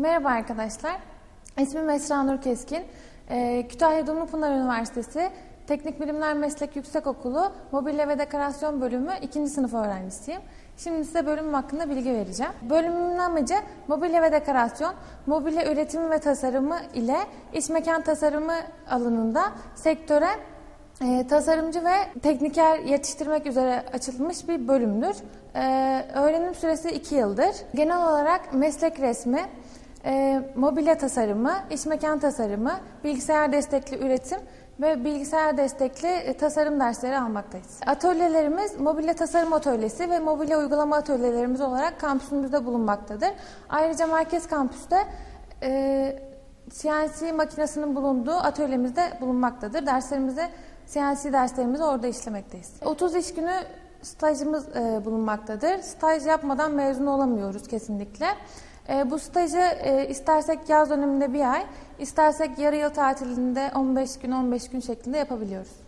Merhaba arkadaşlar, ismim Esra Nur Keskin. Kütahya Dumlupınar Üniversitesi Teknik Bilimler Meslek Yüksek Okulu Mobilya ve Dekorasyon Bölümü 2. sınıf öğrencisiyim. Şimdi size bölümüm hakkında bilgi vereceğim. Bölümümün amacı mobilya ve dekorasyon, mobilya üretimi ve tasarımı ile iç mekan tasarımı alanında sektöre tasarımcı ve tekniker yetiştirmek üzere açılmış bir bölümdür. Öğrenim süresi 2 yıldır. Genel olarak meslek resmi, mobilya tasarımı, iç mekan tasarımı, bilgisayar destekli üretim ve bilgisayar destekli tasarım dersleri almaktayız. Atölyelerimiz mobilya tasarım atölyesi ve mobilya uygulama atölyelerimiz olarak kampüsümüzde bulunmaktadır. Ayrıca merkez kampüste CNC makinesinin bulunduğu atölyemizde bulunmaktadır. Derslerimizi, CNC derslerimizi orada işlemekteyiz. 30 iş günü stajımız bulunmaktadır. Staj yapmadan mezun olamıyoruz kesinlikle. Bu stajı istersek yaz döneminde bir ay, istersek yarı yıl tatilinde 15 gün şeklinde yapabiliyoruz.